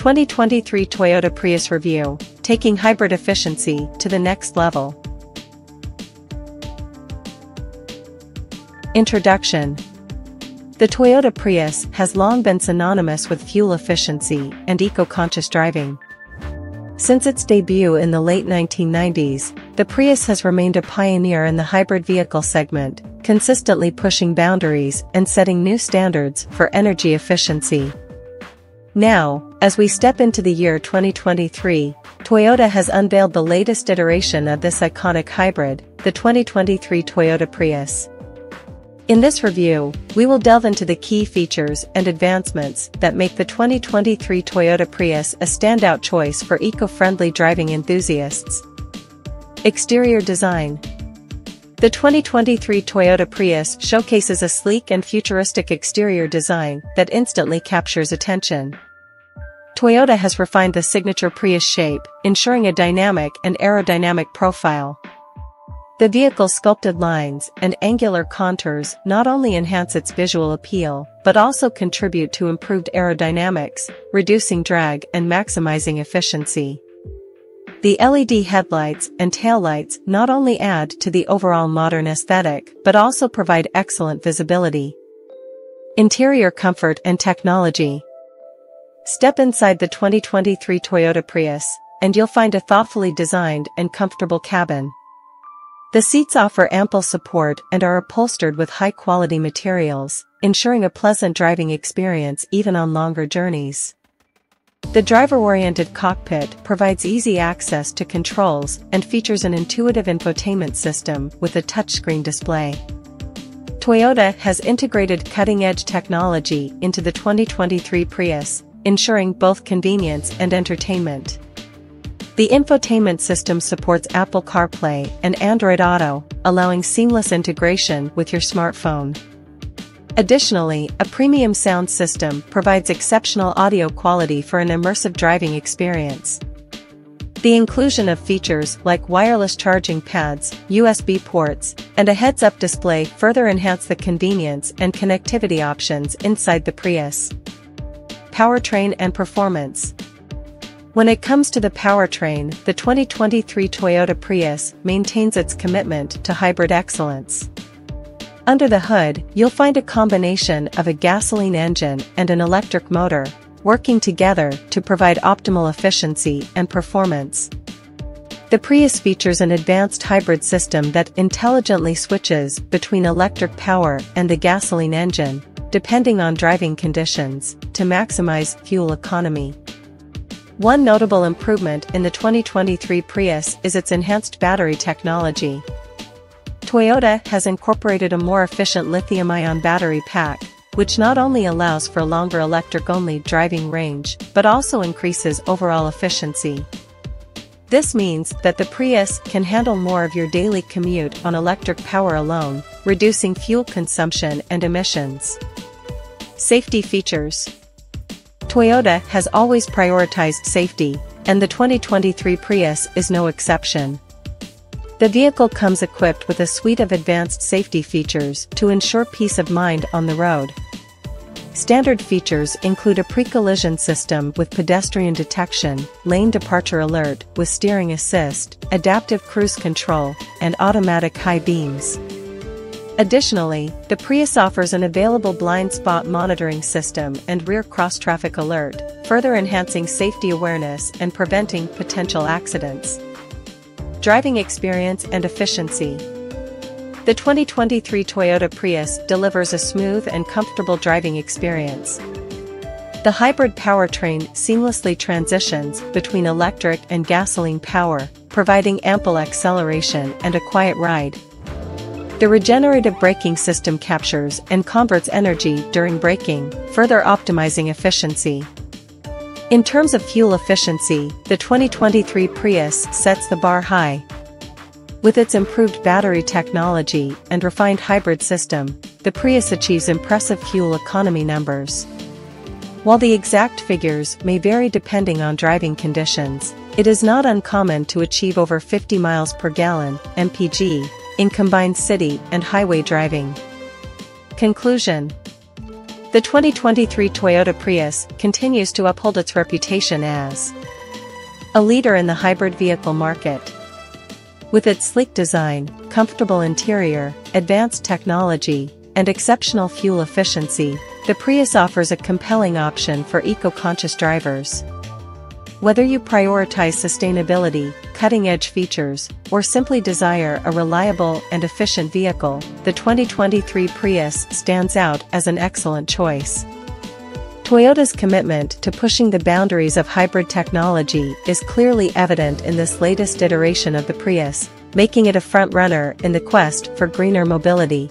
2023 Toyota Prius review, taking hybrid efficiency to the next level. Introduction. The Toyota Prius has long been synonymous with fuel efficiency and eco-conscious driving. Since its debut in the late 1990s, the Prius has remained a pioneer in the hybrid vehicle segment, consistently pushing boundaries and setting new standards for energy efficiency. Now, as we step into the year 2023, Toyota has unveiled the latest iteration of this iconic hybrid, the 2023 Toyota Prius. In this review, we will delve into the key features and advancements that make the 2023 Toyota Prius a standout choice for eco-friendly driving enthusiasts. Exterior design. The 2023 Toyota Prius showcases a sleek and futuristic exterior design that instantly captures attention. Toyota has refined the signature Prius shape, ensuring a dynamic and aerodynamic profile. The vehicle's sculpted lines and angular contours not only enhance its visual appeal, but also contribute to improved aerodynamics, reducing drag and maximizing efficiency. The LED headlights and taillights not only add to the overall modern aesthetic, but also provide excellent visibility. Interior comfort and technology. Step inside the 2023 Toyota Prius, and you'll find a thoughtfully designed and comfortable cabin. The seats offer ample support and are upholstered with high-quality materials, ensuring a pleasant driving experience even on longer journeys. The driver-oriented cockpit provides easy access to controls and features an intuitive infotainment system with a touchscreen display. Toyota has integrated cutting-edge technology into the 2023 Prius, ensuring both convenience and entertainment. The infotainment system supports Apple CarPlay and Android Auto, allowing seamless integration with your smartphone. Additionally, a premium sound system provides exceptional audio quality for an immersive driving experience. The inclusion of features like wireless charging pads, USB ports, and a heads-up display further enhance the convenience and connectivity options inside the Prius. Powertrain and performance. When it comes to the powertrain, the 2023 Toyota Prius maintains its commitment to hybrid excellence. Under the hood, you'll find a combination of a gasoline engine and an electric motor, working together to provide optimal efficiency and performance. The Prius features an advanced hybrid system that intelligently switches between electric power and the gasoline engine, depending on driving conditions, to maximize fuel economy. One notable improvement in the 2023 Prius is its enhanced battery technology. Toyota has incorporated a more efficient lithium-ion battery pack, which not only allows for longer electric-only driving range, but also increases overall efficiency. This means that the Prius can handle more of your daily commute on electric power alone, reducing fuel consumption and emissions. Safety features. Toyota has always prioritized safety, and the 2023 Prius is no exception. The vehicle comes equipped with a suite of advanced safety features to ensure peace of mind on the road. Standard features include a pre-collision system with pedestrian detection, lane departure alert with steering assist, adaptive cruise control, and automatic high beams. Additionally, the Prius offers an available blind spot monitoring system and rear cross-traffic alert, further enhancing safety awareness and preventing potential accidents. Driving experience and efficiency. The 2023 Toyota Prius delivers a smooth and comfortable driving experience. The hybrid powertrain seamlessly transitions between electric and gasoline power, providing ample acceleration and a quiet ride. The regenerative braking system captures and converts energy during braking, further optimizing efficiency. In terms of fuel efficiency, the 2023 Prius sets the bar high. With its improved battery technology and refined hybrid system, the Prius achieves impressive fuel economy numbers. While the exact figures may vary depending on driving conditions, it is not uncommon to achieve over 50 miles per gallon (MPG) in combined city and highway driving. Conclusion. The 2023 Toyota Prius continues to uphold its reputation as a leader in the hybrid vehicle market. With its sleek design, comfortable interior, advanced technology, and exceptional fuel efficiency, the Prius offers a compelling option for eco-conscious drivers. Whether you prioritize sustainability, cutting-edge features, or simply desire a reliable and efficient vehicle, the 2023 Prius stands out as an excellent choice. Toyota's commitment to pushing the boundaries of hybrid technology is clearly evident in this latest iteration of the Prius, making it a front-runner in the quest for greener mobility.